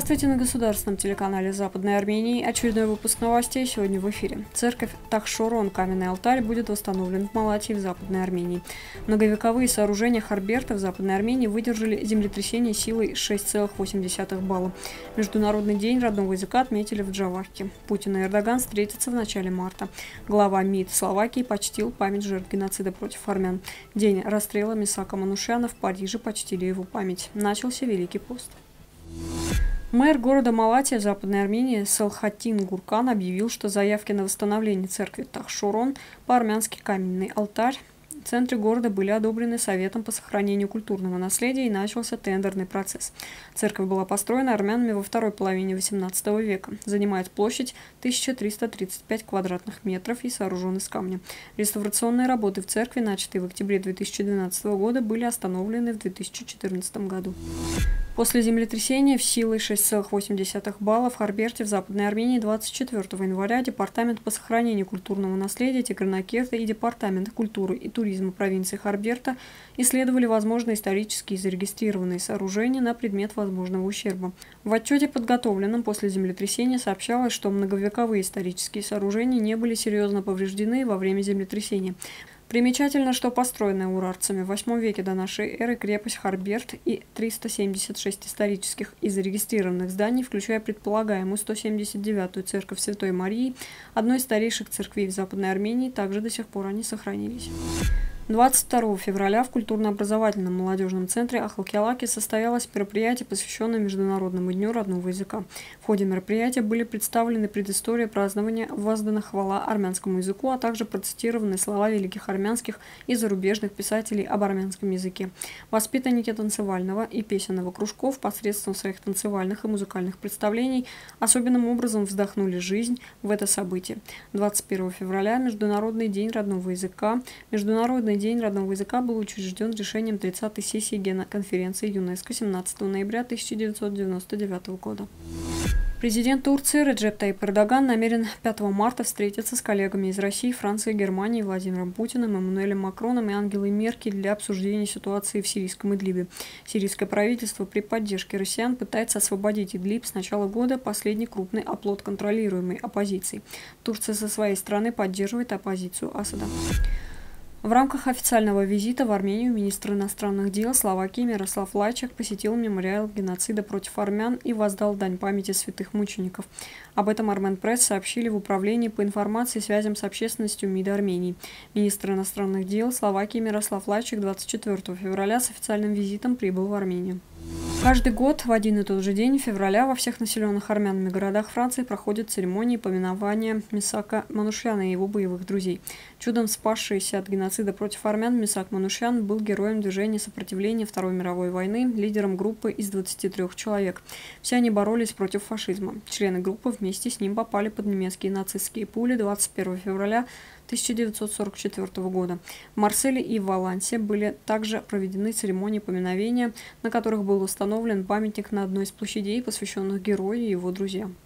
Здравствуйте на государственном телеканале Западной Армении. Очередной выпуск новостей сегодня в эфире. Церковь Тахшурон, каменный алтарь, будет восстановлен в Малатии в Западной Армении. Многовековые сооружения Харберда в Западной Армении выдержали землетрясение силой 6,8 балла. Международный день родного языка отметили в Джавахке. Путин и Эрдоган встретятся в начале марта. Глава МИД Словакии почтил память жертв геноцида против армян. День расстрела Мисака Манушяна в Париже почтили его память. Начался Великий пост. Мэр города Малатия Западной Армении Салхатин Гуркан объявил, что заявки на восстановление церкви Ташхорон по-армянски каменный алтарь в центре города были одобрены Советом по сохранению культурного наследия, и начался тендерный процесс. Церковь была построена армянами во второй половине XVIII века, занимает площадь 1335 квадратных метров и сооружен из камня. Реставрационные работы в церкви, начатые в октябре 2012 года, были остановлены в 2014 году. После землетрясения в силой 6,8 балла в Харберде в Западной Армении 24 января Департамент по сохранению культурного наследия Тигранакерта и Департамент культуры и туризма провинции Харберда исследовали возможные исторические зарегистрированные сооружения на предмет возможного ущерба. В отчете, подготовленном после землетрясения, сообщалось, что многовековые исторические сооружения не были серьезно повреждены во время землетрясения. Примечательно, что построенная урарцами в 8 веке до нашей эры крепость Харберд и 376 исторических и зарегистрированных зданий, включая предполагаемую 179-ю церковь Святой Марии, одной из старейших церквей в Западной Армении, также до сих пор они сохранились. 22 февраля в культурно-образовательном молодежном центре Ахалкелаки состоялось мероприятие, посвященное Международному дню родного языка. В ходе мероприятия были представлены предыстория празднования, воздана хвала армянскому языку, а также процитированы слова великих армянских и зарубежных писателей об армянском языке. Воспитанники танцевального и песенного кружков посредством своих танцевальных и музыкальных представлений особенным образом вздохнули жизнь в это событие. 21 февраля – Международный день родного языка. Международный день родного языка был учрежден решением 30-й сессии Генконференции ЮНЕСКО 17 ноября 1999 года. Президент Турции Реджеп Тайип Эрдоган намерен 5 марта встретиться с коллегами из России, Франции, Германии, Владимиром Путиным, Эммануэлем Макроном и Ангелой Меркель для обсуждения ситуации в сирийском Идлибе. Сирийское правительство при поддержке россиян пытается освободить Идлиб с начала года, последний крупный оплот контролируемой оппозиции. Турция со своей стороны поддерживает оппозицию Асада. В рамках официального визита в Армению министр иностранных дел Словакии Мирослав Лайчек посетил мемориал геноцида против армян и воздал дань памяти святых мучеников. Об этом Арменпресс сообщили в Управлении по информации и связям с общественностью МИД Армении. Министр иностранных дел Словакии Мирослав Лайчек 24 февраля с официальным визитом прибыл в Армению. Каждый год в один и тот же день февраля во всех населенных армянами городах Франции проходят церемонии поминования Мисака Манушяна и его боевых друзей. Чудом спасшийся от геноцида против армян Мисак Манушян был героем движения сопротивления Второй мировой войны, лидером группы из 23 человек. Все они боролись против фашизма. Члены группы вместе с ним попали под немецкие нацистские пули 21 февраля 1944 года. В Марселе и Валансе были также проведены церемонии поминовения, на которых был установлен памятник на одной из площадей, посвященных герою и его друзьям.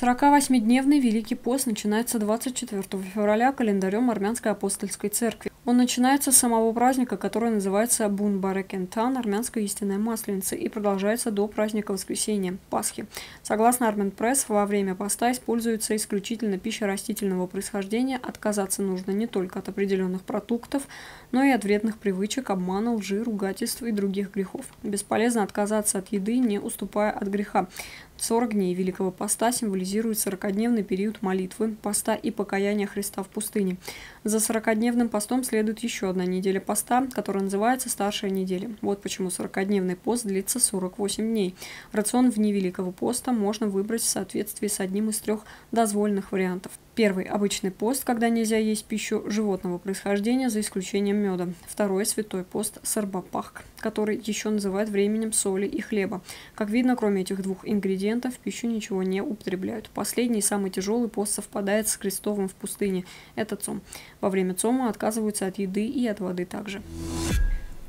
48-дневный Великий пост начинается 24 февраля календарем Армянской апостольской церкви. Он начинается с самого праздника, который называется Бун Барекентан, армянская истинная масленица, и продолжается до праздника воскресения, Пасхи. Согласно Арменпресс, во время поста используется исключительно пища растительного происхождения. Отказаться нужно не только от определенных продуктов, но и от вредных привычек, обмана, лжи, ругательств и других грехов. Бесполезно отказаться от еды, не уступая от греха. 40 дней Великого поста символизирует 40-дневный период молитвы, поста и покаяния Христа в пустыне. За 40-дневным постом следует еще одна неделя поста, которая называется «Старшая неделя». Вот почему 40-дневный пост длится 48 дней. Рацион вне Великого поста можно выбрать в соответствии с одним из трех дозволенных вариантов. Первый – обычный пост, когда нельзя есть пищу животного происхождения, за исключением меда. Второй – святой пост сарбапах, который еще называют временем соли и хлеба. Как видно, кроме этих двух ингредиентов в пищу ничего не употребляют. Последний, самый тяжелый пост совпадает с крестовым в пустыне – это цом. Во время цома отказываются от еды и от воды также.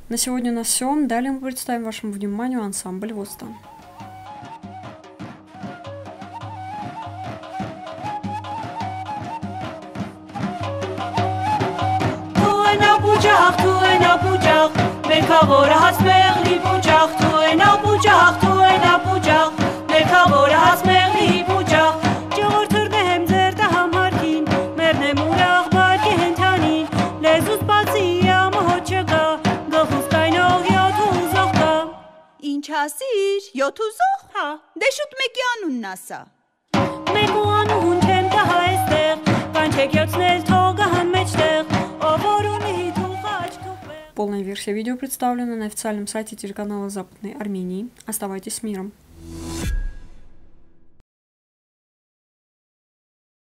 На сегодня у нас все. Далее мы представим вашему вниманию ансамбль «Вардстан». Merkavora has merli puchach, tu ena puchach, tu ena puchach. Полная версия видео представлена на официальном сайте телеканала Западной Армении. Оставайтесь с миром.